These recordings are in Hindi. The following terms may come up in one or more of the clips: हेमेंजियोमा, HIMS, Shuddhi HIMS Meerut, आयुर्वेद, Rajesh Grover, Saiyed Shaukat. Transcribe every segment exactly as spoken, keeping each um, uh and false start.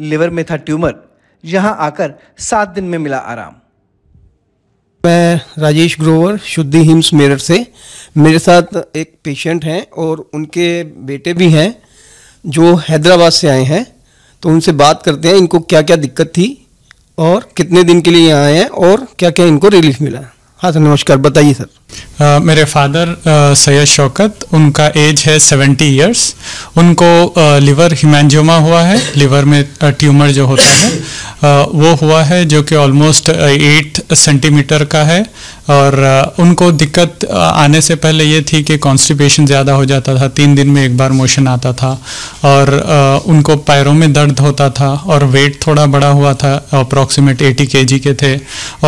लिवर में था ट्यूमर, यहाँ आकर सात दिन में मिला आराम। मैं राजेश ग्रोवर शुद्धि हिम्स मेरठ से, मेरे साथ एक पेशेंट हैं और उनके बेटे भी हैं जो हैदराबाद से आए हैं, तो उनसे बात करते हैं इनको क्या क्या दिक्कत थी और कितने दिन के लिए यहाँ आए हैं और क्या क्या इनको रिलीफ मिला। हाँ सर नमस्कार, बताइए सर। Uh, मेरे फादर uh, सैयद शौकत, उनका एज है सत्तर इयर्स। उनको uh, लिवर हेमेंजियोमा हुआ है, लिवर में uh, ट्यूमर जो होता है uh, वो हुआ है, जो कि ऑलमोस्ट एट सेंटीमीटर का है। और uh, उनको दिक्कत uh, आने से पहले ये थी कि कॉन्स्टिपेशन ज़्यादा हो जाता था, तीन दिन में एक बार मोशन आता था, और uh, उनको पैरों में दर्द होता था, और वेट थोड़ा बड़ा हुआ था, अप्रॉक्सीमेट एटी के जी के थे।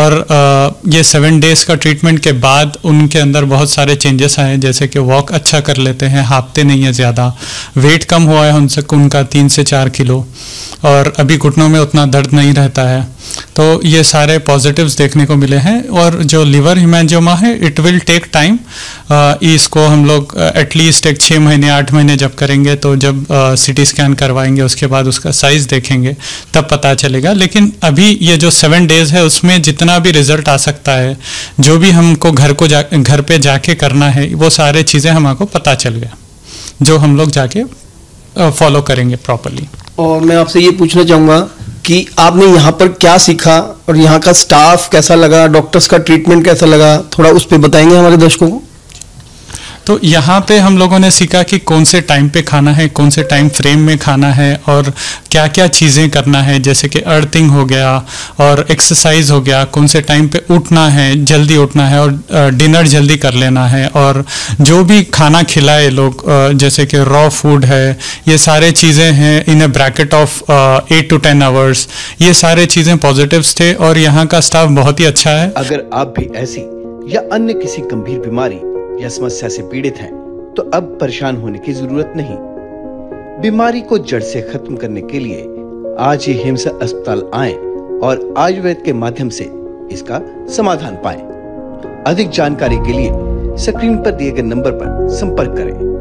और uh, ये सेवन डेज़ का ट्रीटमेंट के बाद उनके अंदर बहुत सारे चेंजेस आए, जैसे कि वॉक अच्छा कर लेते हैं, हाँपते नहीं है ज़्यादा, वेट कम हुआ है उनसे उनका तीन से चार किलो, और अभी घुटनों में उतना दर्द नहीं रहता है। तो ये सारे पॉजिटिव्स देखने को मिले हैं। और जो लिवर हेमेंजियोमा है इट विल टेक टाइम, इसको हम लोग एटलीस्ट एक छः महीने आठ महीने जब करेंगे, तो जब सीटी स्कैन करवाएंगे उसके बाद उसका साइज़ देखेंगे तब पता चलेगा। लेकिन अभी ये जो सेवन डेज़ है उसमें जितना भी रिजल्ट आ सकता है, जो भी हमको घर को जा घर पे जाके करना है, वो सारे चीज़ें हमको पता चल गया, जो हम लोग जाके फॉलो करेंगे प्रॉपरली। और मैं आपसे ये पूछना चाहूँगा कि आपने यहाँ पर क्या सीखा और यहाँ का स्टाफ कैसा लगा, डॉक्टर्स का ट्रीटमेंट कैसा लगा, थोड़ा उस पर बताएंगे हमारे दर्शकों को। तो यहाँ पे हम लोगों ने सीखा कि कौन से टाइम पे खाना है, कौन से टाइम फ्रेम में खाना है, और क्या क्या चीज़ें करना है, जैसे कि अर्थिंग हो गया और एक्सरसाइज हो गया, कौन से टाइम पे उठना है, जल्दी उठना है और डिनर जल्दी कर लेना है, और जो भी खाना खिलाए लोग जैसे कि रॉ फूड है, ये सारे चीज़ें हैं in a bracket of eight to ten hours, ये सारे चीज़ें पॉजिटिव्स थे और यहाँ का स्टाफ बहुत ही अच्छा है। अगर आप भी ऐसी या अन्य किसी गंभीर बीमारी या समस्या से पीड़ित हैं तो अब परेशान होने की जरूरत नहीं। बीमारी को जड़ से खत्म करने के लिए आज ही हिम्स अस्पताल आएं और आयुर्वेद के माध्यम से इसका समाधान पाएं। अधिक जानकारी के लिए स्क्रीन पर दिए गए नंबर पर संपर्क करें।